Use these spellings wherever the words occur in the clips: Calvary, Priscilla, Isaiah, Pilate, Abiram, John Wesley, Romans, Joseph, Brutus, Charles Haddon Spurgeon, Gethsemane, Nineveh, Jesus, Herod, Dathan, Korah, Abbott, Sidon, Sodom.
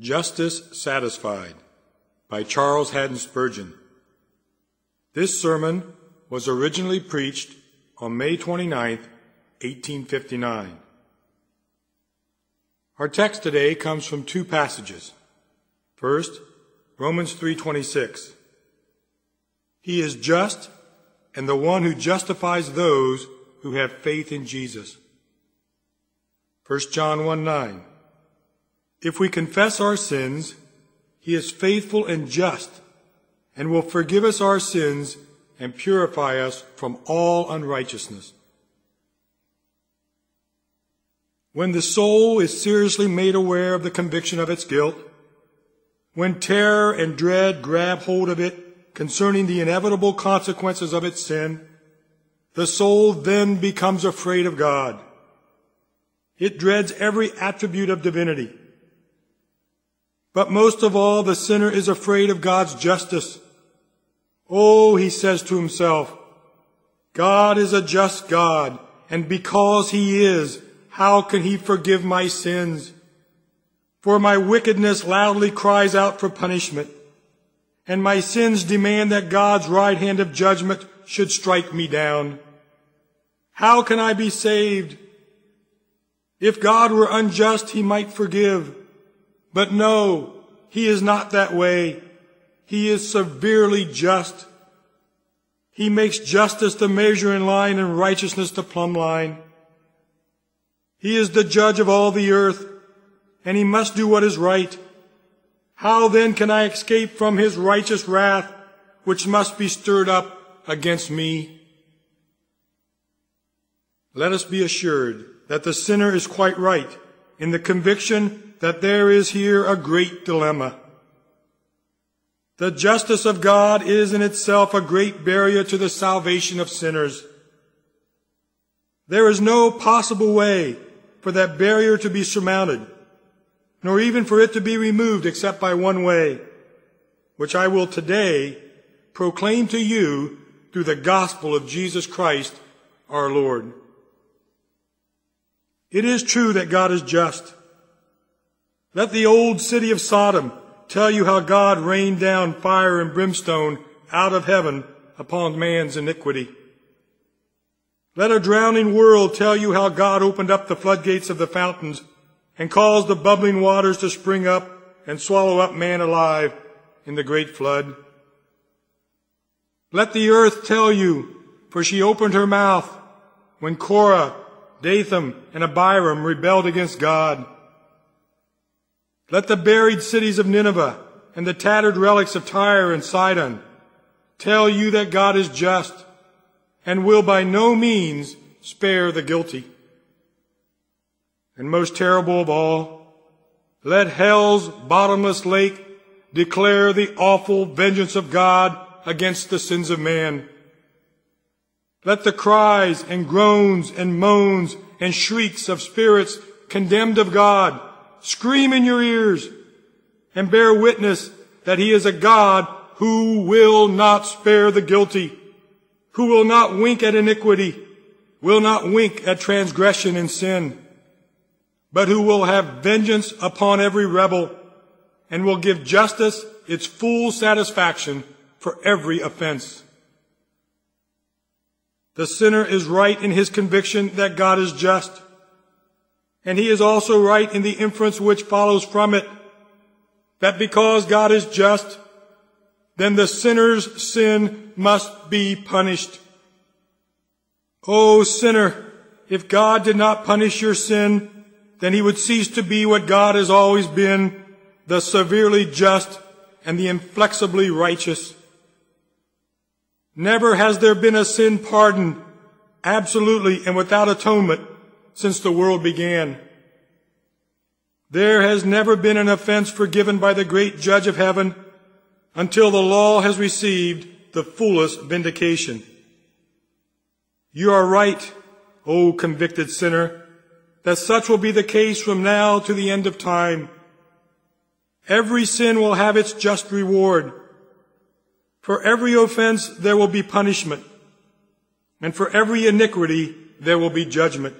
Justice Satisfied by Charles Haddon Spurgeon. This sermon was originally preached on May 29, 1859. Our text today comes from two passages. First, Romans 3:26. He is just and the one who justifies those who have faith in Jesus. 1 John 1:9. If we confess our sins, he is faithful and just and will forgive us our sins and purify us from all unrighteousness. When the soul is seriously made aware of the conviction of its guilt, when terror and dread grab hold of it concerning the inevitable consequences of its sin, the soul then becomes afraid of God. It dreads every attribute of divinity. But most of all, the sinner is afraid of God's justice. Oh, he says to himself, God is a just God, and because he is, how can he forgive my sins? For my wickedness loudly cries out for punishment, and my sins demand that God's right hand of judgment should strike me down. How can I be saved? If God were unjust, he might forgive. But no, he is not that way. He is severely just. He makes justice the measuring line and righteousness the plumb line. He is the judge of all the earth, and he must do what is right. How then can I escape from his righteous wrath, which must be stirred up against me? Let us be assured that the sinner is quite right in the conviction that there is here a great dilemma. The justice of God is in itself a great barrier to the salvation of sinners. There is no possible way for that barrier to be surmounted, nor even for it to be removed except by one way, which I will today proclaim to you through the gospel of Jesus Christ, our Lord. It is true that God is just. Let the old city of Sodom tell you how God rained down fire and brimstone out of heaven upon man's iniquity. Let a drowning world tell you how God opened up the floodgates of the fountains and caused the bubbling waters to spring up and swallow up man alive in the great flood. Let the earth tell you, for she opened her mouth when Korah, Dathan, and Abiram rebelled against God. Let the buried cities of Nineveh and the tattered relics of Tyre and Sidon tell you that God is just and will by no means spare the guilty. And most terrible of all, let hell's bottomless lake declare the awful vengeance of God against the sins of man. Let the cries and groans and moans and shrieks of spirits condemned of God scream in your ears and bear witness that he is a God who will not spare the guilty, who will not wink at iniquity, will not wink at transgression and sin, but who will have vengeance upon every rebel and will give justice its full satisfaction for every offense. The sinner is right in his conviction that God is just. And he is also right in the inference which follows from it, that because God is just, then the sinner's sin must be punished. O sinner, if God did not punish your sin, then he would cease to be what God has always been, the severely just and the inflexibly righteous. Never has there been a sin pardoned, absolutely and without atonement, since the world began. There has never been an offense forgiven by the great judge of heaven until the law has received the fullest vindication. You are right, O convicted sinner, that such will be the case from now to the end of time. Every sin will have its just reward. For every offense there will be punishment, and for every iniquity there will be judgment.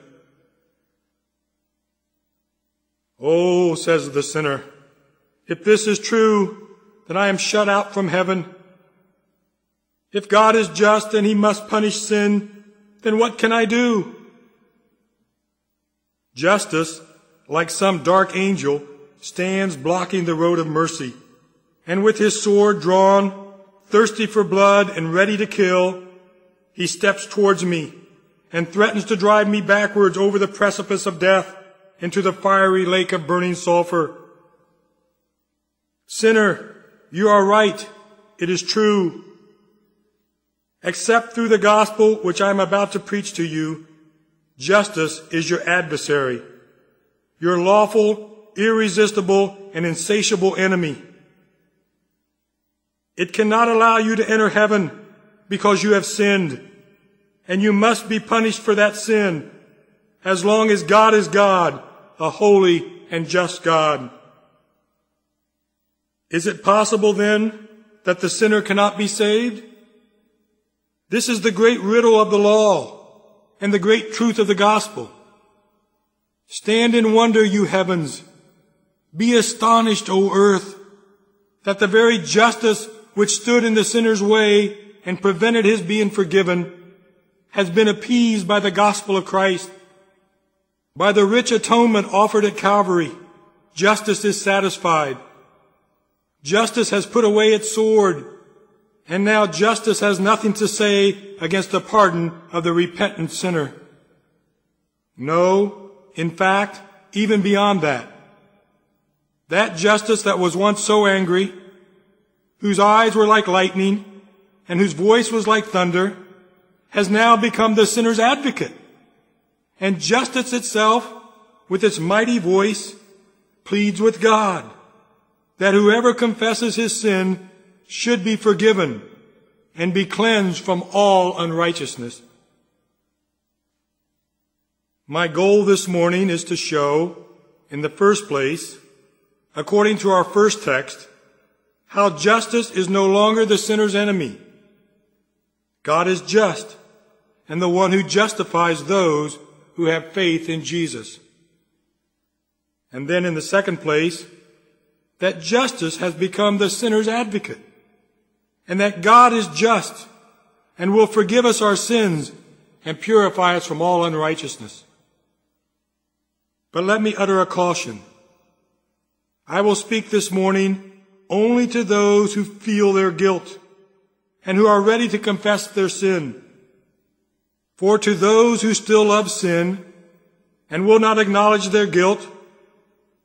Oh, says the sinner, If this is true, then I am shut out from heaven. If God is just and he must punish sin, then what can I do? Justice, like some dark angel, stands blocking the road of mercy, and with his sword drawn, thirsty for blood and ready to kill, he steps towards me and threatens to drive me backwards over the precipice of death into the fiery lake of burning sulfur. Sinner, you are right. It is true. Except through the gospel which I am about to preach to you, justice is your adversary, your lawful, irresistible, and insatiable enemy. It cannot allow you to enter heaven because you have sinned, and you must be punished for that sin as long as God is God, a holy and just God. Is it possible then that the sinner cannot be saved? This is the great riddle of the law and the great truth of the gospel. Stand in wonder, you heavens. Be astonished, O earth, that the very justice which stood in the sinner's way and prevented his being forgiven has been appeased by the gospel of Christ. By the rich atonement offered at Calvary, justice is satisfied. Justice has put away its sword, and now justice has nothing to say against the pardon of the repentant sinner. No, in fact, even beyond that. That justice that was once so angry, whose eyes were like lightning, and whose voice was like thunder, has now become the sinner's advocate. And justice itself, with its mighty voice, pleads with God that whoever confesses his sin should be forgiven and be cleansed from all unrighteousness. My goal this morning is to show, in the first place, according to our first text, how justice is no longer the sinner's enemy. God is just, and the one who justifies those who have faith in Jesus. And then in the second place, that justice has become the sinner's advocate, and that God is just and will forgive us our sins and purify us from all unrighteousness. But let me utter a caution. I will speak this morning only to those who feel their guilt and who are ready to confess their sin. For to those who still love sin and will not acknowledge their guilt,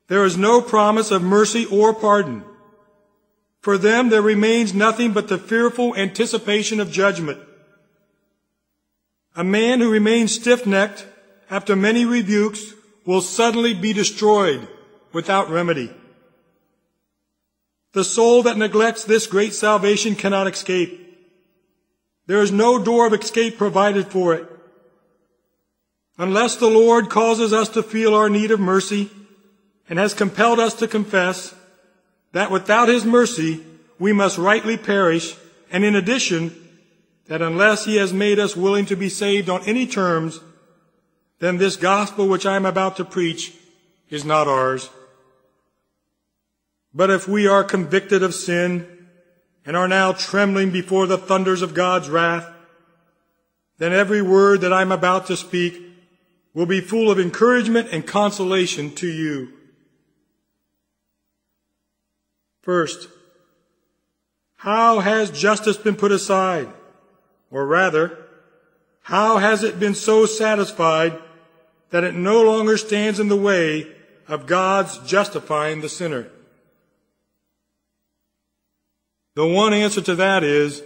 there is no promise of mercy or pardon. For them, there remains nothing but the fearful anticipation of judgment. A man who remains stiff-necked after many rebukes will suddenly be destroyed without remedy. The soul that neglects this great salvation cannot escape. There is no door of escape provided for it. Unless the Lord causes us to feel our need of mercy and has compelled us to confess that without his mercy we must rightly perish, and in addition, that unless he has made us willing to be saved on any terms, then this gospel which I am about to preach is not ours. But if we are convicted of sin and are now trembling before the thunders of God's wrath, then every word that I am about to speak will be full of encouragement and consolation to you. First, how has justice been put aside? Or rather, how has it been so satisfied that it no longer stands in the way of God's justifying the sinner? The one answer to that is,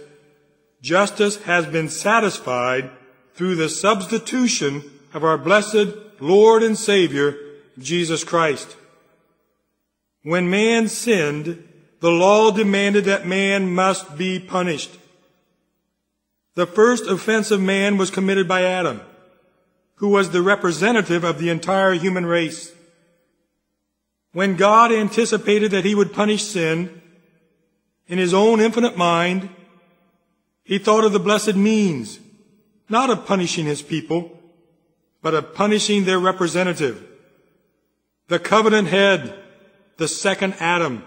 justice has been satisfied through the substitution of our blessed Lord and Savior, Jesus Christ. When man sinned, the law demanded that man must be punished. The first offense of man was committed by Adam, who was the representative of the entire human race. When God anticipated that he would punish sin, in his own infinite mind, he thought of the blessed means, not of punishing his people, but of punishing their representative, the covenant head, the second Adam,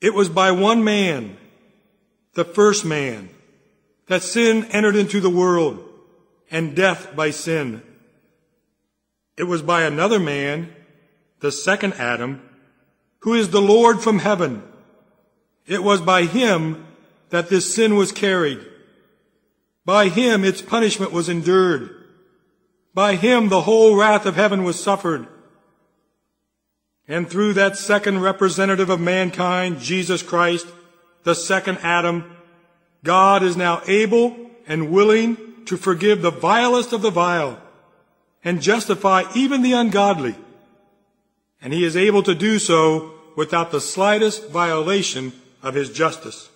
It was by one man, the first man, that sin entered into the world, and death by sin. It was by another man, the second Adam, who is the Lord from heaven. It was by him that this sin was carried. By him its punishment was endured. By him the whole wrath of heaven was suffered. And through that second representative of mankind, Jesus Christ, the second Adam, God is now able and willing to forgive the vilest of the vile and justify even the ungodly. And he is able to do so without the slightest violation of his justice.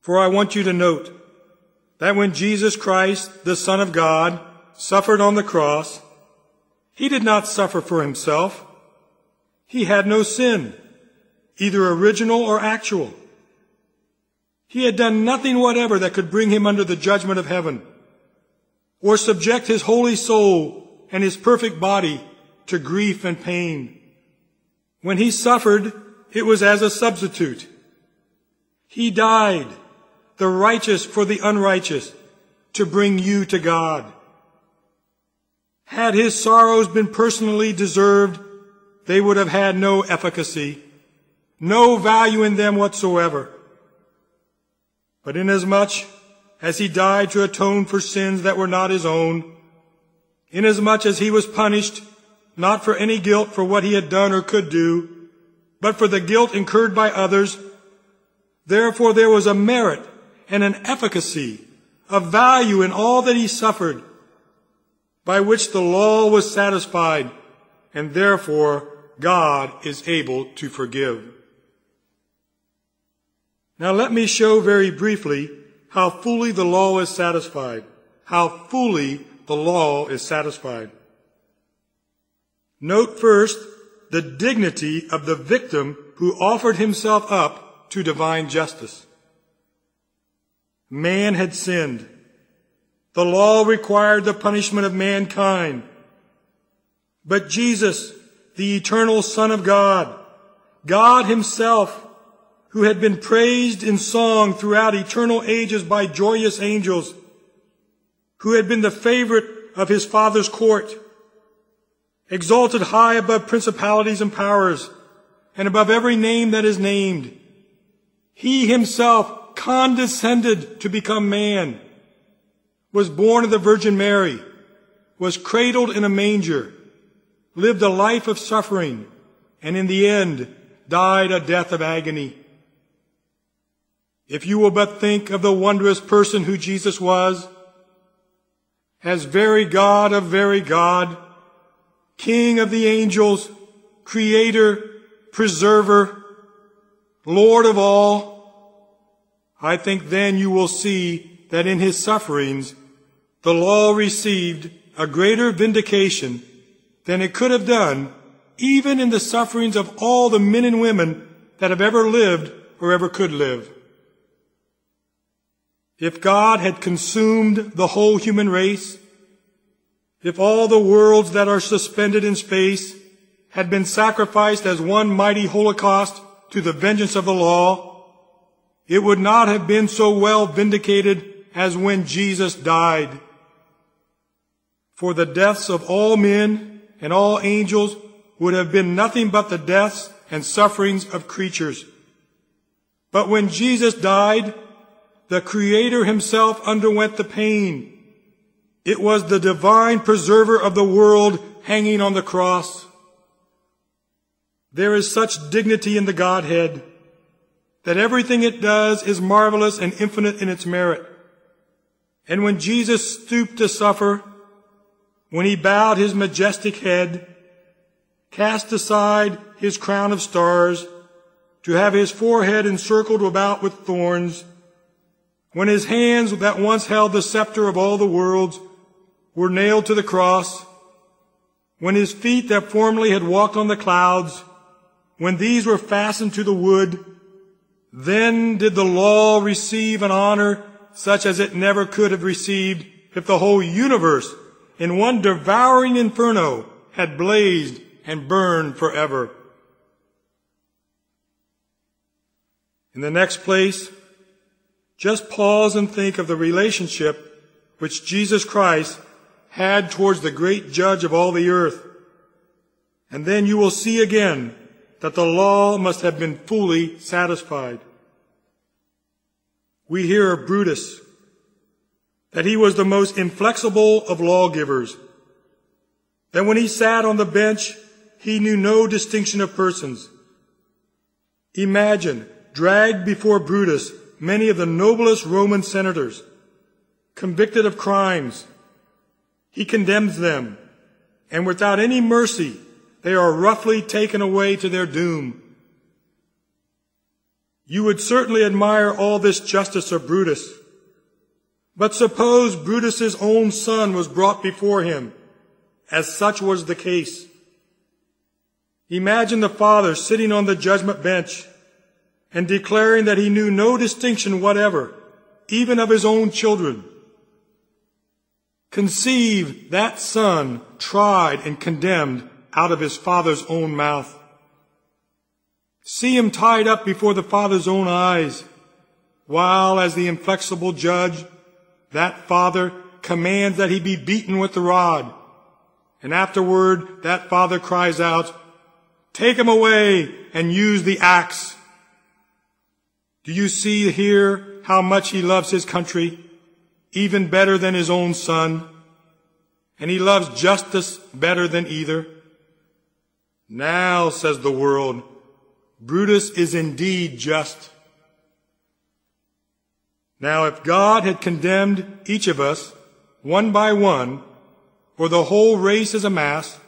For I want you to note that when Jesus Christ, the Son of God, suffered on the cross, he did not suffer for himself. He had no sin, either original or actual. He had done nothing whatever that could bring him under the judgment of heaven, or subject his holy soul and his perfect body to grief and pain. When he suffered, it was as a substitute. He died, the righteous for the unrighteous, to bring you to God. Had his sorrows been personally deserved, they would have had no efficacy, no value in them whatsoever. But inasmuch as he died to atone for sins that were not his own, inasmuch as he was punished not for any guilt for what he had done or could do, but for the guilt incurred by others, therefore there was a merit and an efficacy, a value in all that he suffered, by which the law was satisfied, and therefore God is able to forgive. Now let me show very briefly how fully the law is satisfied, how fully the law is satisfied. Note first the dignity of the victim who offered himself up to divine justice. Man had sinned. The law required the punishment of mankind. But Jesus, the eternal Son of God, God himself, who had been praised in song throughout eternal ages by joyous angels, who had been the favorite of his Father's court, exalted high above principalities and powers, and above every name that is named, he himself condescended to become man, was born of the Virgin Mary, was cradled in a manger, lived a life of suffering, and in the end died a death of agony. If you will but think of the wondrous person who Jesus was, as very God of very God, King of the angels, Creator, Preserver, Lord of all, I think then you will see that in his sufferings the law received a greater vindication than it could have done even in the sufferings of all the men and women that have ever lived or ever could live. If God had consumed the whole human race, if all the worlds that are suspended in space had been sacrificed as one mighty holocaust to the vengeance of the law, it would not have been so well vindicated as when Jesus died. For the deaths of all men and all angels would have been nothing but the deaths and sufferings of creatures. But when Jesus died, the Creator himself underwent the pain. It was the divine preserver of the world hanging on the cross. There is such dignity in the Godhead that everything it does is marvelous and infinite in its merit. And when Jesus stooped to suffer, when he bowed his majestic head, cast aside his crown of stars, to have his forehead encircled about with thorns, when his hands that once held the scepter of all the worlds were nailed to the cross, when his feet that formerly had walked on the clouds, when these were fastened to the wood, then did the law receive an honor such as it never could have received if the whole universe in one devouring inferno had blazed and burned forever. In the next place, just pause and think of the relationship which Jesus Christ had towards the great judge of all the earth. And then you will see again that the law must have been fully satisfied. We hear of Brutus, that he was the most inflexible of lawgivers, that when he sat on the bench, he knew no distinction of persons. Imagine, dragged before Brutus, many of the noblest Roman senators, convicted of crimes. He condemns them, and without any mercy, they are roughly taken away to their doom. You would certainly admire all this justice of Brutus, but suppose Brutus's own son was brought before him, as such was the case. Imagine the father sitting on the judgment bench and declaring that he knew no distinction whatever, even of his own children. Conceive that son tried and condemned out of his father's own mouth. See him tied up before the father's own eyes, while as the inflexible judge, that father commands that he be beaten with the rod. And afterward, that father cries out, "Take him away and use the axe." Do you see here how much he loves his country, even better than his own son? And he loves justice better than either. Now, says the world, Brutus is indeed just. Now, if God had condemned each of us, one by one, or the whole race as a mass,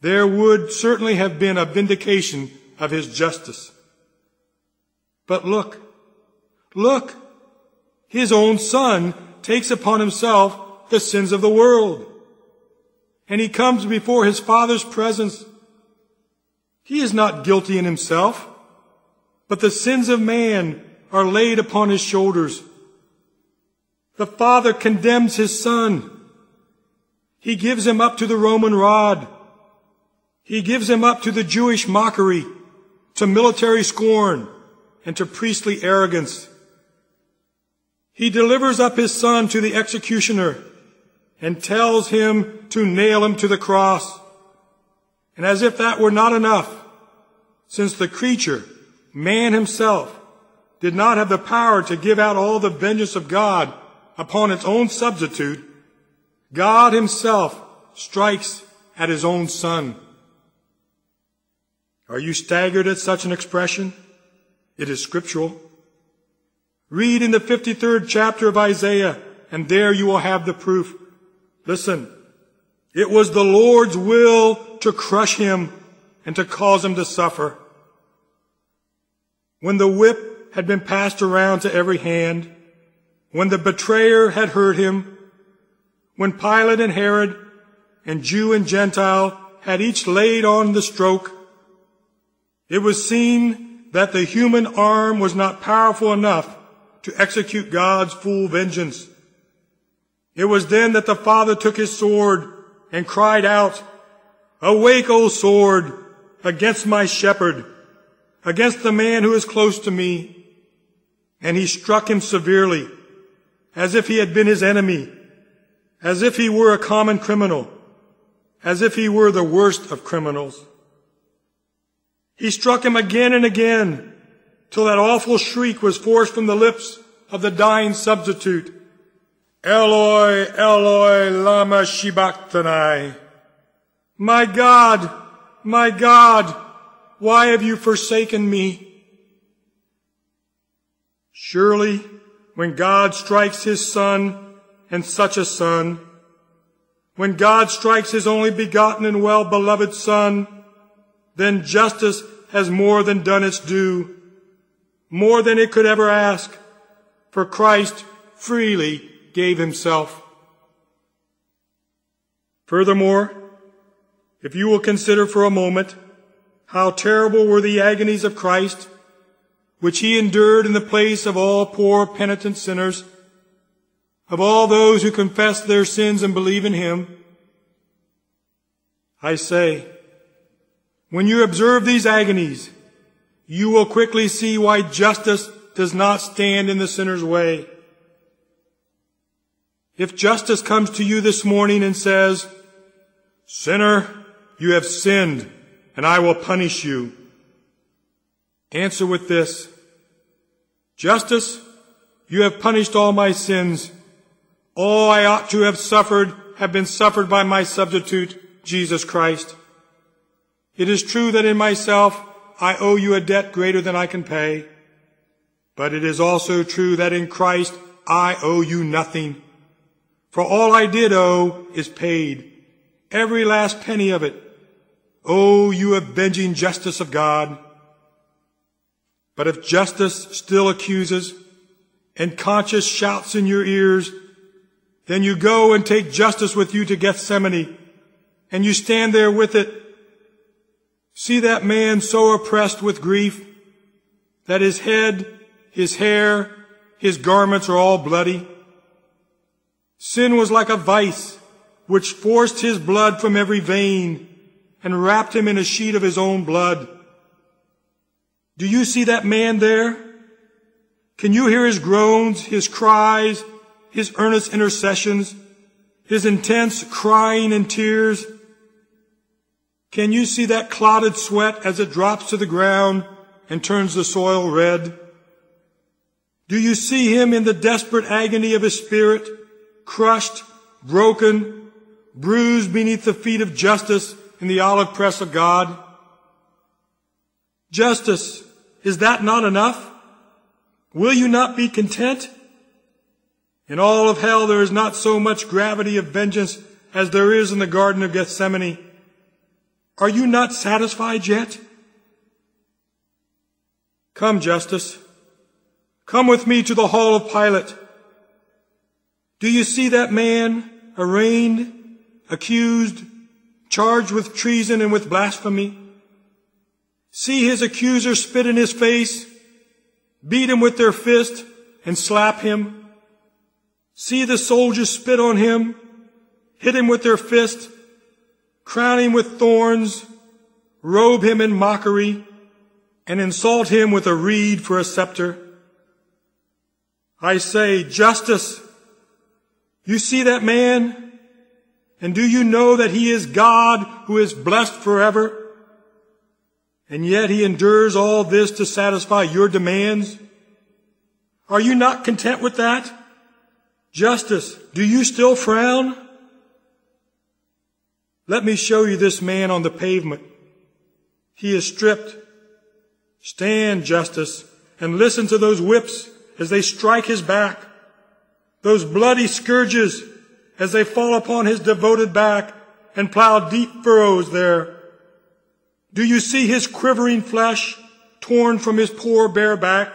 there would certainly have been a vindication of his justice. But look, his own son takes upon himself the sins of the world, and he comes before his father's presence. He is not guilty in himself, but the sins of man are laid upon his shoulders. The father condemns his son. He gives him up to the Roman rod. He gives him up to the Jewish mockery, to military scorn, and to priestly arrogance. He delivers up his son to the executioner and tells him to nail him to the cross. And as if that were not enough, since the creature, man himself, did not have the power to give out all the vengeance of God upon its own substitute, God himself strikes at his own son. Are you staggered at such an expression? It is scriptural. Read in the 53rd chapter of Isaiah, and there you will have the proof. Listen, it was the Lord's will to crush him and to cause him to suffer. When the whip had been passed around to every hand, when the betrayer had hurt him, when Pilate and Herod and Jew and Gentile had each laid on the stroke, it was seen that the human arm was not powerful enough to execute God's full vengeance. It was then that the Father took his sword and cried out, "Awake, O sword, against my shepherd, against the man who is close to me." And he struck him severely, as if he had been his enemy, as if he were a common criminal, as if he were the worst of criminals. He struck him again and again, till that awful shriek was forced from the lips of the dying substitute, "Eloi, Eloi, lama sabachthani." My God, why have you forsaken me? Surely, when God strikes his son, and such a son, when God strikes his only begotten and well-beloved son, then justice has more than done its due, more than it could ever ask, for Christ freely gave himself. Furthermore, if you will consider for a moment how terrible were the agonies of Christ, which he endured in the place of all poor penitent sinners, of all those who confess their sins and believe in him. I say, when you observe these agonies, you will quickly see why justice does not stand in the sinner's way. If justice comes to you this morning and says, "Sinner, you have sinned, and I will punish you," answer with this: "Justice, you have punished all my sins. All I ought to have suffered have been suffered by my substitute, Jesus Christ. It is true that in myself I owe you a debt greater than I can pay, but it is also true that in Christ I owe you nothing. For all I did owe is paid, every last penny of it. Oh, you avenging justice of God." But if justice still accuses and conscience shouts in your ears, then you go and take justice with you to Gethsemane, and you stand there with it. See that man so oppressed with grief that his head, his hair, his garments are all bloody. Sin was like a vice which forced his blood from every vein and wrapped him in a sheet of his own blood. Do you see that man there? Can you hear his groans, his cries, his earnest intercessions, his intense crying and tears? Can you see that clotted sweat as it drops to the ground and turns the soil red? Do you see him in the desperate agony of his spirit, crushed, broken, bruised beneath the feet of justice in the olive press of God? Justice, is that not enough? Will you not be content? In all of hell there is not so much gravity of vengeance as there is in the Garden of Gethsemane. Are you not satisfied yet? Come, justice. Come with me to the hall of Pilate. Do you see that man arraigned, accused, charged with treason and with blasphemy? See his accuser spit in his face, beat him with their fist, and slap him. See the soldiers spit on him, hit him with their fist, crown him with thorns, robe him in mockery, and insult him with a reed for a scepter. I say, justice, you see that man, and do you know that he is God who is blessed forever? And yet he endures all this to satisfy your demands. Are you not content with that? Justice, do you still frown? Let me show you this man on the pavement. He is stripped. Stand, justice, and listen to those whips as they strike his back, those bloody scourges as they fall upon his devoted back and plow deep furrows there. Do you see his quivering flesh torn from his poor bare back?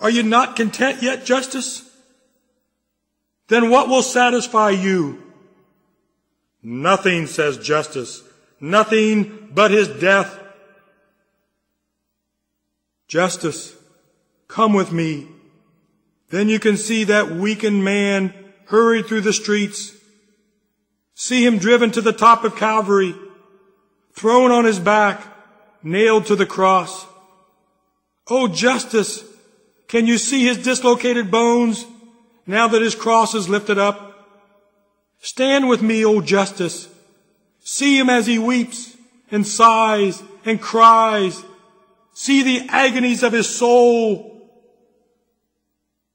Are you not content yet, justice? Then what will satisfy you? Nothing, says justice, nothing but his death. Justice, come with me. Then you can see that weakened man hurried through the streets. See him driven to the top of Calvary, thrown on his back, nailed to the cross. Oh, justice, can you see his dislocated bones now that his cross is lifted up? Stand with me, O justice. See him as he weeps and sighs and cries. See the agonies of his soul.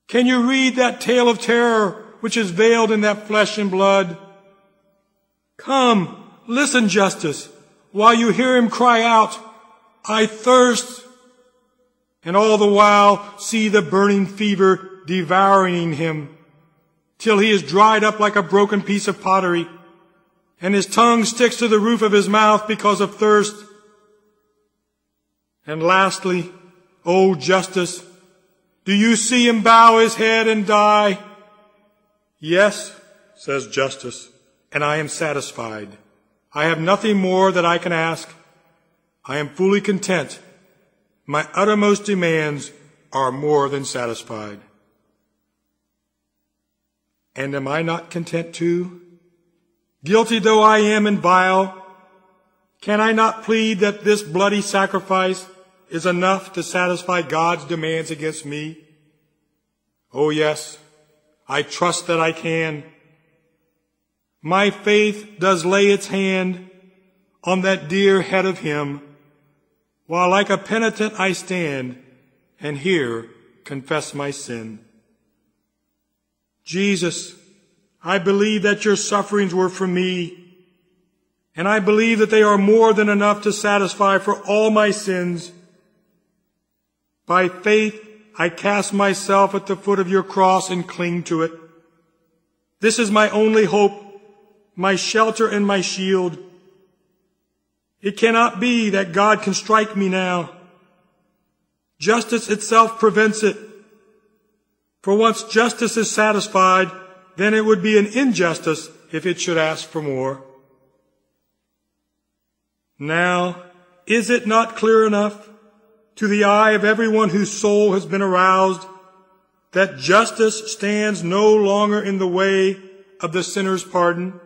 Can you read that tale of terror which is veiled in that flesh and blood? Come, listen, justice, while you hear him cry out, "I thirst," and all the while see the burning fever devouring him, till he is dried up like a broken piece of pottery, and his tongue sticks to the roof of his mouth because of thirst. And lastly, O justice, do you see him bow his head and die? Yes, says justice, and I am satisfied. I have nothing more that I can ask. I am fully content. My uttermost demands are more than satisfied. And am I not content too? Guilty though I am and vile, can I not plead that this bloody sacrifice is enough to satisfy God's demands against me? Oh yes, I trust that I can. My faith does lay its hand on that dear head of him, while like a penitent I stand and here confess my sin. Jesus, I believe that your sufferings were for me, and I believe that they are more than enough to satisfy for all my sins. By faith, I cast myself at the foot of your cross and cling to it. This is my only hope, my shelter and my shield. It cannot be that God can strike me now. Justice itself prevents it. For once justice is satisfied, then it would be an injustice if it should ask for more. Now, is it not clear enough to the eye of everyone whose soul has been aroused that justice stands no longer in the way of the sinner's pardon?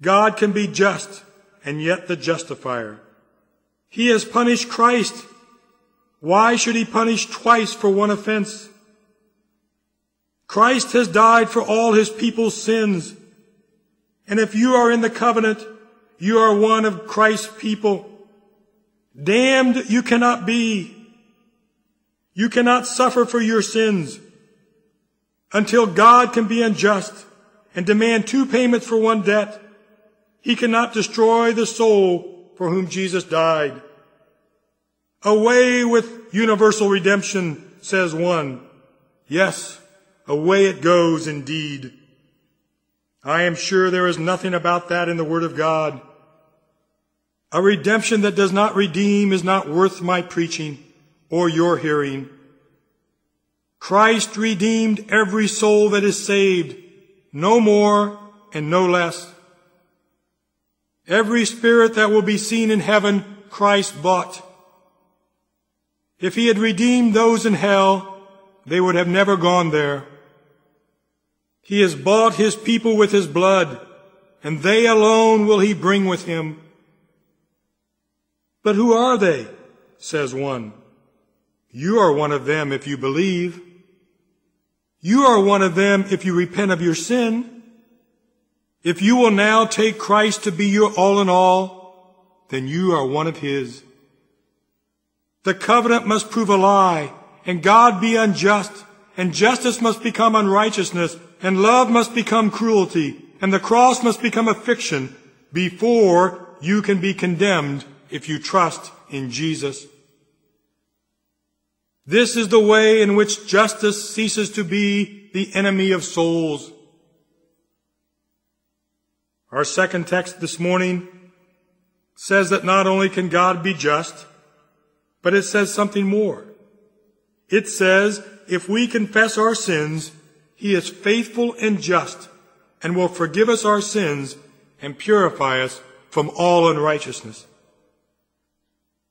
God can be just and yet the justifier. He has punished Christ. Why should he punish twice for one offense? Christ has died for all his people's sins. And if you are in the covenant, you are one of Christ's people. Damned you cannot be. You cannot suffer for your sins until God can be unjust and demand two payments for one debt. He cannot destroy the soul for whom Jesus died. Away with universal redemption, says one. Yes, away it goes indeed. I am sure there is nothing about that in the Word of God. A redemption that does not redeem is not worth my preaching or your hearing. Christ redeemed every soul that is saved, no more and no less. Every spirit that will be seen in heaven, Christ bought. If he had redeemed those in hell, they would have never gone there. He has bought his people with his blood, and they alone will he bring with him. But who are they? Says one. You are one of them if you believe. You are one of them if you repent of your sin. If you will now take Christ to be your all in all, then you are one of his. The covenant must prove a lie, and God be unjust, and justice must become unrighteousness, and love must become cruelty, and the cross must become a fiction before you can be condemned if you trust in Jesus. This is the way in which justice ceases to be the enemy of souls. Our second text this morning says that not only can God be just, but it says something more. It says, if we confess our sins, he is faithful and just and will forgive us our sins and purify us from all unrighteousness.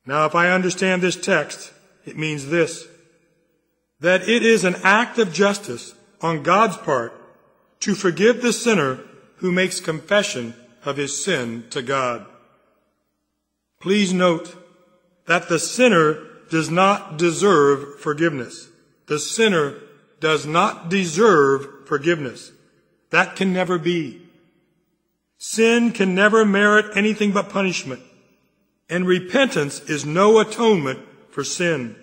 Now, if I understand this text, it means this, that it is an act of justice on God's part to forgive the sinner who makes confession of his sin to God. Please note that the sinner does not deserve forgiveness. The sinner does not deserve forgiveness. That can never be. Sin can never merit anything but punishment. And repentance is no atonement for sin.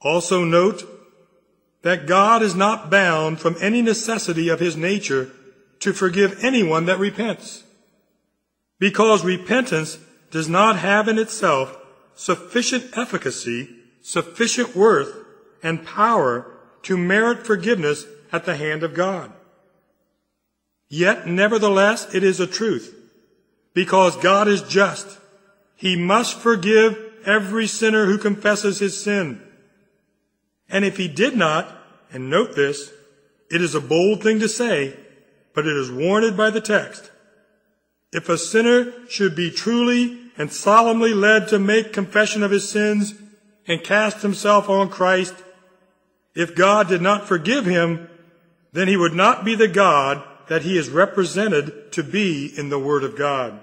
Also note that God is not bound from any necessity of his nature to forgive anyone that repents, because repentance does not have in itself sufficient efficacy, sufficient worth, and power to merit forgiveness at the hand of God. Yet, nevertheless, it is a truth, because God is just. He must forgive every sinner who confesses his sin. And if he did not, and note this, it is a bold thing to say, but it is warranted by the text. If a sinner should be truly and solemnly led to make confession of his sins and cast himself on Christ, if God did not forgive him, then he would not be the God that he is represented to be in the Word of God.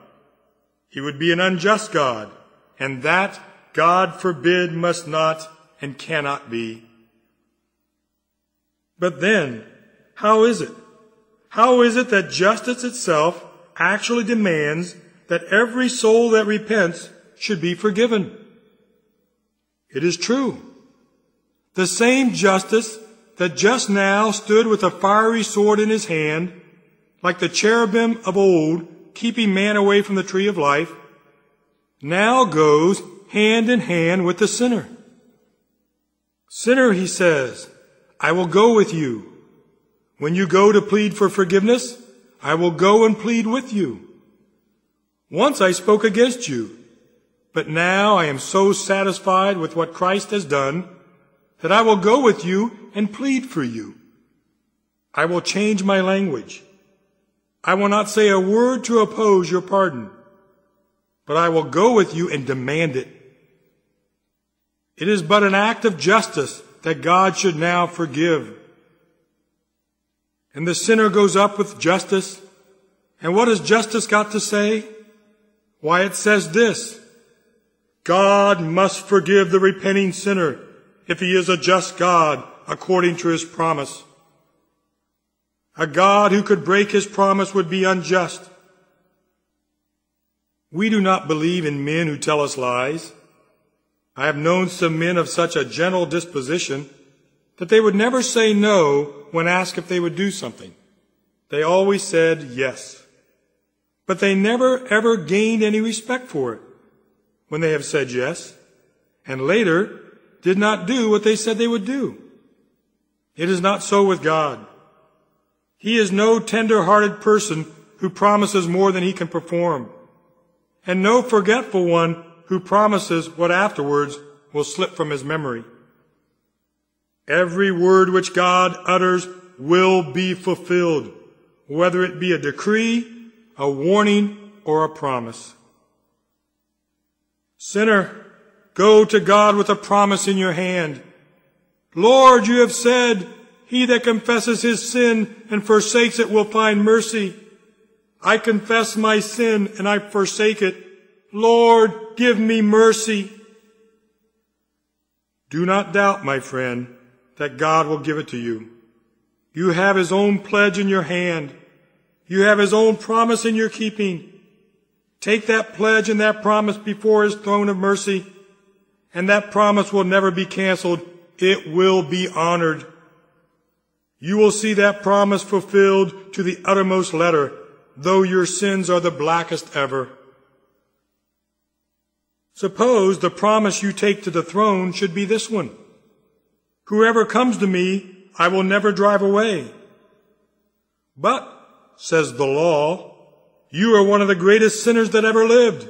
He would be an unjust God, and that God forbid, must not and cannot be. But then, how is it? How is it that justice itself actually demands that every soul that repents should be forgiven? It is true. The same justice that just now stood with a fiery sword in his hand, like the cherubim of old, keeping man away from the tree of life, now goes hand in hand with the sinner. Sinner, he says, I will go with you. When you go to plead for forgiveness, I will go and plead with you. Once I spoke against you, but now I am so satisfied with what Christ has done that I will go with you and plead for you. I will change my language. I will not say a word to oppose your pardon, but I will go with you and demand it. It is but an act of justice that God should now forgive. And the sinner goes up with justice. And what has justice got to say? Why, it says this: God must forgive the repenting sinner if he is a just God according to his promise. A God who could break his promise would be unjust. We do not believe in men who tell us lies. I have known some men of such a gentle disposition that they would never say no when asked if they would do something. They always said yes. But they never ever gained any respect for it when they have said yes, and later did not do what they said they would do. It is not so with God. He is no tender-hearted person who promises more than he can perform, and no forgetful one who promises what afterwards will slip from his memory. Every word which God utters will be fulfilled, whether it be a decree, a warning, or a promise. Sinner, go to God with a promise in your hand. Lord, you have said, he that confesses his sin and forsakes it will find mercy. I confess my sin and I forsake it. Lord, give me mercy. Do not doubt, my friend, that God will give it to you. You have his own pledge in your hand. You have his own promise in your keeping. Take that pledge and that promise before his throne of mercy, and that promise will never be canceled. It will be honored. You will see that promise fulfilled to the uttermost letter, though your sins are the blackest ever. Suppose the promise you take to the throne should be this one: whoever comes to me, I will never drive away. But, says the law, you are one of the greatest sinners that ever lived.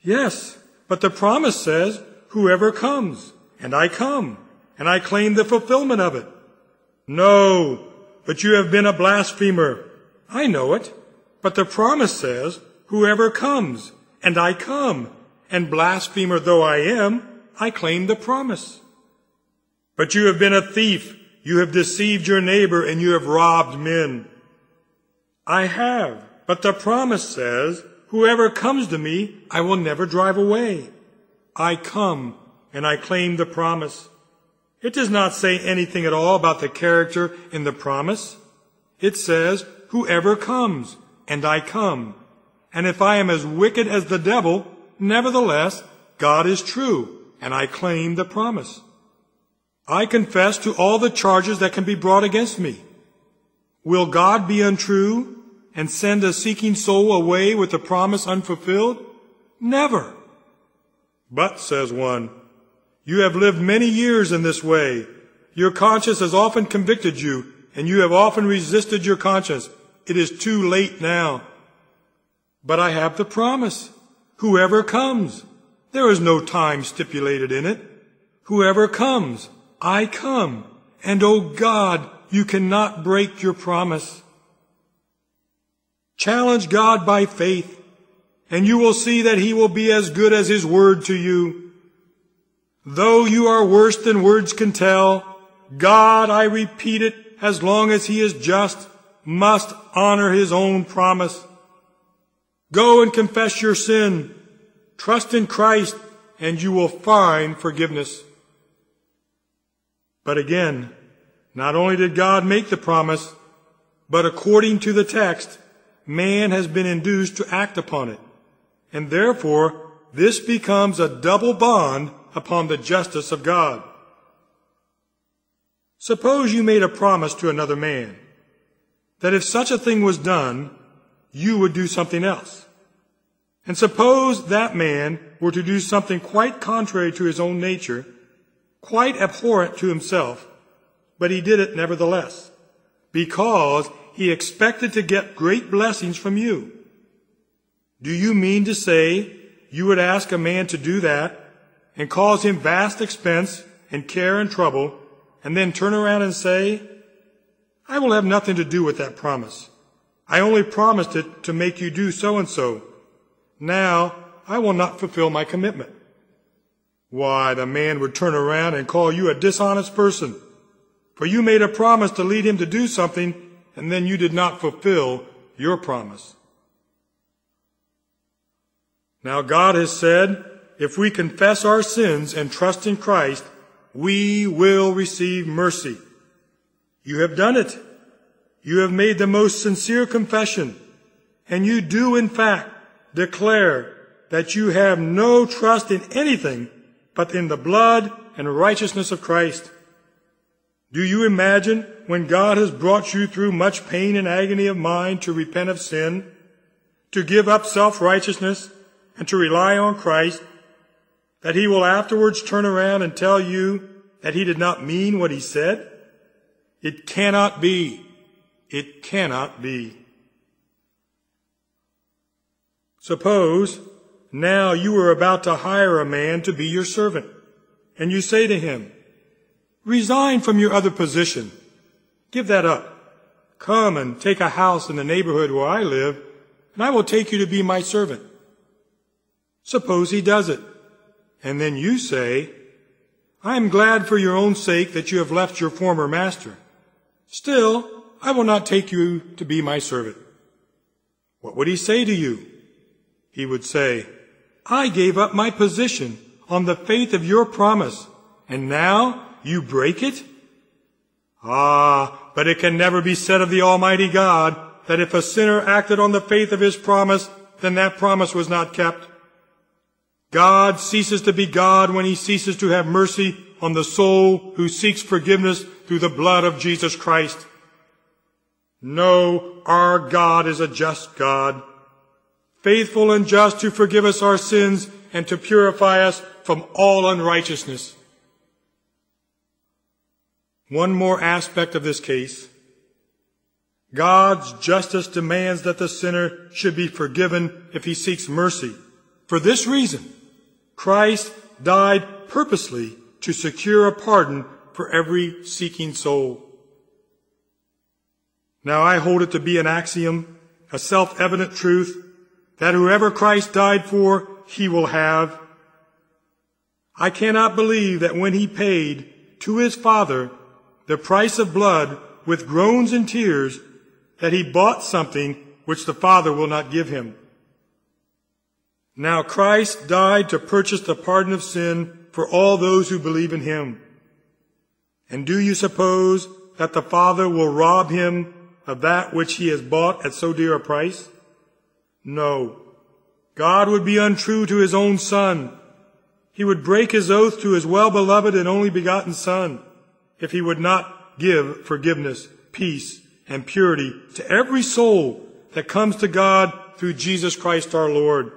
Yes, but the promise says, whoever comes, and I come, and I claim the fulfillment of it. No, but you have been a blasphemer. I know it, but the promise says, whoever comes, and I come, and blasphemer though I am, I claim the promise. But you have been a thief, you have deceived your neighbor, and you have robbed men. I have, but the promise says, whoever comes to me, I will never drive away. I come, and I claim the promise. It does not say anything at all about the character in the promise. It says, whoever comes, and I come. And if I am as wicked as the devil, nevertheless, God is true, and I claim the promise. I confess to all the charges that can be brought against me. Will God be untrue and send a seeking soul away with the promise unfulfilled? Never. But, says one, you have lived many years in this way. Your conscience has often convicted you, and you have often resisted your conscience. It is too late now. But I have the promise. Whoever comes. There is no time stipulated in it. Whoever comes, I come. And, oh God, you cannot break your promise. Challenge God by faith, and you will see that he will be as good as his word to you. Though you are worse than words can tell, God, I repeat it, as long as he is just, must honor his own promise. Go and confess your sin. Trust in Christ and you will find forgiveness. But again, not only did God make the promise, but according to the text, man has been induced to act upon it. And therefore, this becomes a double bond upon the justice of God. Suppose you made a promise to another man that if such a thing was done, you would do something else. And suppose that man were to do something quite contrary to his own nature, quite abhorrent to himself, but he did it nevertheless, because he expected to get great blessings from you. Do you mean to say you would ask a man to do that and cause him vast expense and care and trouble, and then turn around and say, I will have nothing to do with that promise. I only promised it to make you do so and so. Now I will not fulfill my commitment. Why, the man would turn around and call you a dishonest person, for you made a promise to lead him to do something, and then you did not fulfill your promise. Now God has said, if we confess our sins and trust in Christ, we will receive mercy. You have done it. You have made the most sincere confession, and you do in fact declare that you have no trust in anything but in the blood and righteousness of Christ. Do you imagine when God has brought you through much pain and agony of mind to repent of sin, to give up self-righteousness, and to rely on Christ, that he will afterwards turn around and tell you that he did not mean what he said? It cannot be. It cannot be. Suppose now you are about to hire a man to be your servant, and you say to him, resign from your other position. Give that up. Come and take a house in the neighborhood where I live, and I will take you to be my servant. Suppose he does it, and then you say, I am glad for your own sake that you have left your former master. Still, I will not take you to be my servant. What would he say to you? He would say, I gave up my position on the faith of your promise, and now you break it? Ah, but it can never be said of the Almighty God that if a sinner acted on the faith of his promise, then that promise was not kept. God ceases to be God when he ceases to have mercy on the soul who seeks forgiveness through the blood of Jesus Christ. No, our God is a just God, faithful and just to forgive us our sins and to purify us from all unrighteousness. One more aspect of this case. God's justice demands that the sinner should be forgiven if he seeks mercy. For this reason, Christ died purposely to secure a pardon for every seeking soul. Now I hold it to be an axiom, a self-evident truth, that whoever Christ died for, he will have. I cannot believe that when he paid to his Father the price of blood with groans and tears, that he bought something which the Father will not give him. Now Christ died to purchase the pardon of sin for all those who believe in him. And do you suppose that the Father will rob him of that which he has bought at so dear a price? No. God would be untrue to his own Son. He would break his oath to his well-beloved and only begotten Son if he would not give forgiveness, peace, and purity to every soul that comes to God through Jesus Christ our Lord.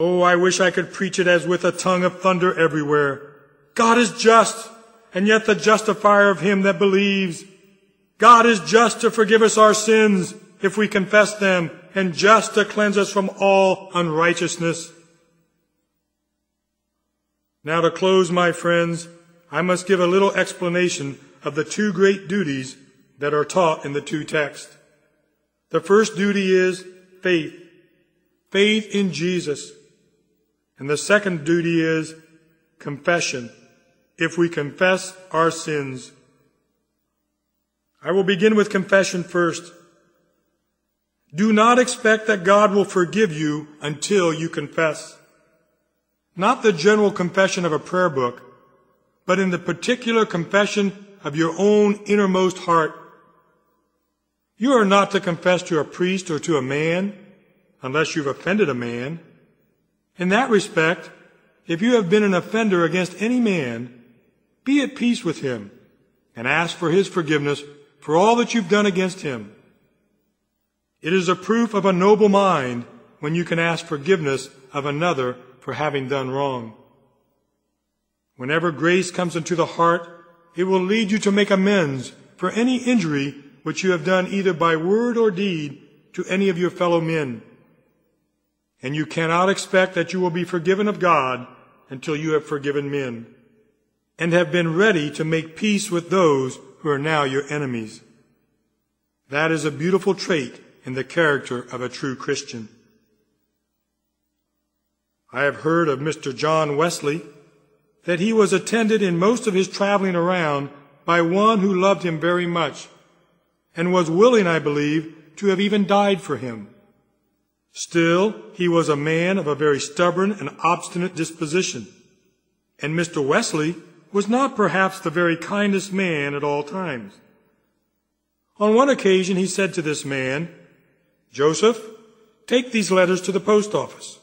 Oh, I wish I could preach it as with a tongue of thunder everywhere. God is just, and yet the justifier of him that believes. God is just to forgive us our sins if we confess them, and just to cleanse us from all unrighteousness. Now to close, my friends, I must give a little explanation of the two great duties that are taught in the two texts. The first duty is faith, faith in Jesus. And the second duty is confession, if we confess our sins. I will begin with confession first. Do not expect that God will forgive you until you confess. not the general confession of a prayer book, but in the particular confession of your own innermost heart. You are not to confess to a priest or to a man, unless you've offended a man. In that respect, if you have been an offender against any man, be at peace with him, and ask for his forgiveness for all that you've done against him. It is a proof of a noble mind when you can ask forgiveness of another for having done wrong. Whenever grace comes into the heart, it will lead you to make amends for any injury which you have done either by word or deed to any of your fellow men. And you cannot expect that you will be forgiven of God until you have forgiven men, and have been ready to make peace with those who are now your enemies. That is a beautiful trait in the character of a true Christian. I have heard of Mr. John Wesley, that he was attended in most of his traveling around by one who loved him very much, and was willing, I believe, to have even died for him. Still, he was a man of a very stubborn and obstinate disposition, and Mr. Wesley was not perhaps the very kindest man at all times. On one occasion he said to this man, "Joseph, take these letters to the post office."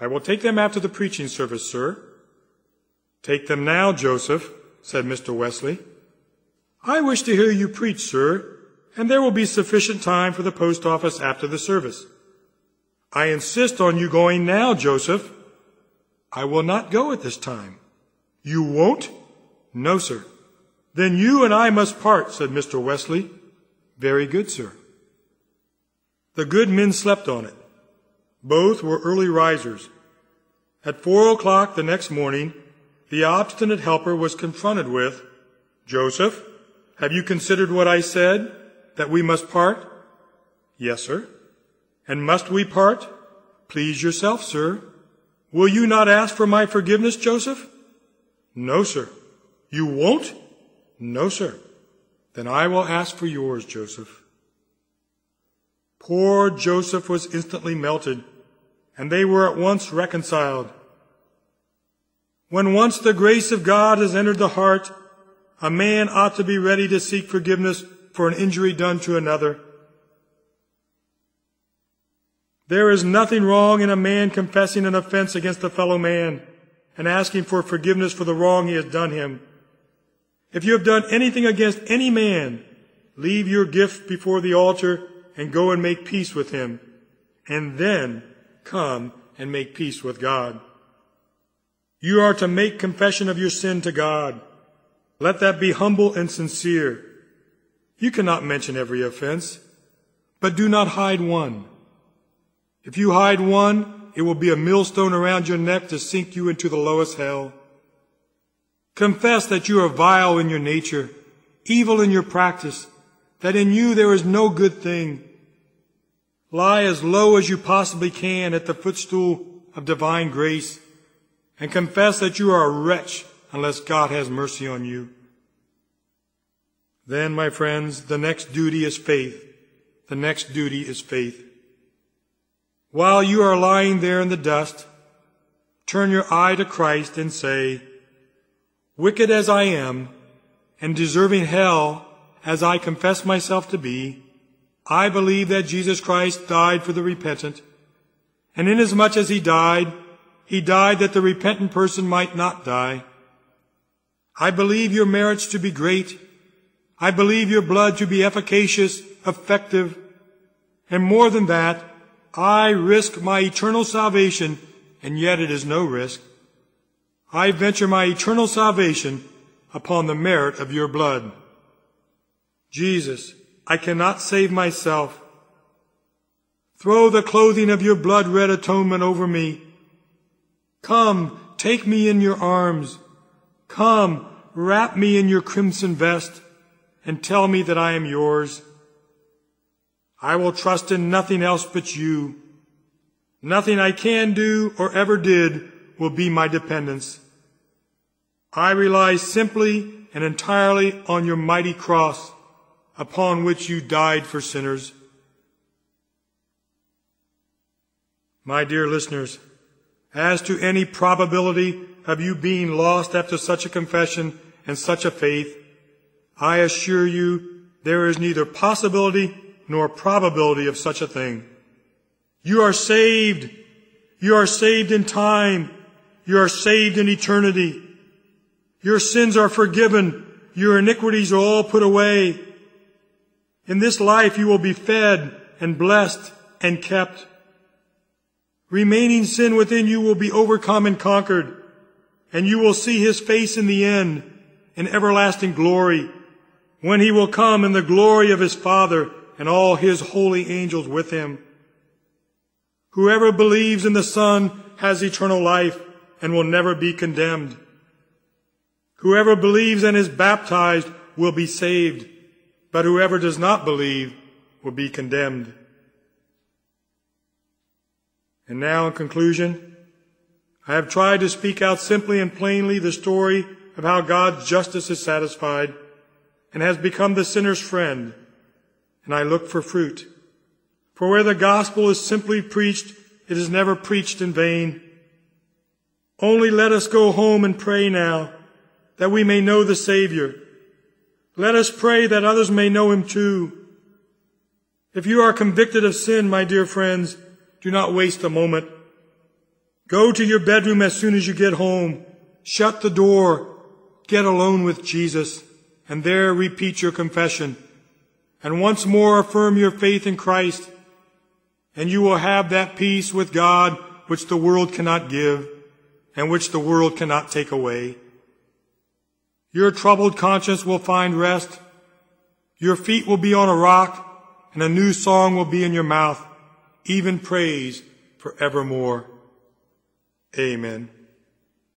"I will take them after the preaching service, sir." "Take them now, Joseph," said Mr. Wesley. "I wish to hear you preach, sir, and there will be sufficient time for the post office after the service." "I insist on you going now, Joseph." "I will not go at this time." "You won't?" "No, sir." "Then you and I must part," said Mr. Wesley. "Very good, sir." The good men slept on it. Both were early risers. At 4 o'clock the next morning, the obstinate helper was confronted with, "Joseph, have you considered what I said, that we must part?" "Yes, sir." "And must we part?" "Please yourself, sir." "Will you not ask for my forgiveness, Joseph?" "No, sir." "You won't?" "No, sir." "Then I will ask for yours, Joseph." Poor Joseph was instantly melted, and they were at once reconciled. When once the grace of God has entered the heart, a man ought to be ready to seek forgiveness for an injury done to another. There is nothing wrong in a man confessing an offense against a fellow man and asking for forgiveness for the wrong he has done him. If you have done anything against any man, leave your gift before the altar and go and make peace with him, and then come and make peace with God. You are to make confession of your sin to God. Let that be humble and sincere. You cannot mention every offense, but do not hide one. If you hide one, it will be a millstone around your neck to sink you into the lowest hell. Confess that you are vile in your nature, evil in your practice, that in you there is no good thing. Lie as low as you possibly can at the footstool of divine grace, and confess that you are a wretch unless God has mercy on you. Then, my friends, the next duty is faith. The next duty is faith. While you are lying there in the dust, turn your eye to Christ and say, "Wicked as I am, and deserving hell as I confess myself to be, I believe that Jesus Christ died for the repentant, and inasmuch as he died that the repentant person might not die. I believe your merits to be great. I believe your blood to be efficacious, effective. And more than that, I risk my eternal salvation, and yet it is no risk. I venture my eternal salvation upon the merit of your blood. Jesus, I cannot save myself. Throw the clothing of your blood-red atonement over me. Come, take me in your arms. Come, wrap me in your crimson vest, and tell me that I am yours. I will trust in nothing else but you. Nothing I can do or ever did will be my dependence. I rely simply and entirely on your mighty cross, upon which you died for sinners." My dear listeners, as to any probability of you being lost after such a confession and such a faith, I assure you there is neither possibility nor probability of such a thing. You are saved. You are saved in time. You are saved in eternity. Your sins are forgiven. Your iniquities are all put away. In this life you will be fed and blessed and kept. Remaining sin within you will be overcome and conquered, and you will see his face in the end in everlasting glory, when he will come in the glory of his Father and all his holy angels with him. Whoever believes in the Son has eternal life and will never be condemned. Whoever believes and is baptized will be saved, but whoever does not believe will be condemned. And now, in conclusion, I have tried to speak out simply and plainly the story of how God's justice is satisfied and has become the sinner's friend, and I look for fruit. For where the gospel is simply preached, it is never preached in vain. Only let us go home and pray now, that we may know the Savior. Let us pray that others may know him too. If you are convicted of sin, my dear friends, do not waste a moment. Go to your bedroom as soon as you get home. Shut the door. Get alone with Jesus, and there repeat your confession. And once more affirm your faith in Christ, and you will have that peace with God which the world cannot give and which the world cannot take away. Your troubled conscience will find rest. Your feet will be on a rock, and a new song will be in your mouth, even praise forevermore. Amen.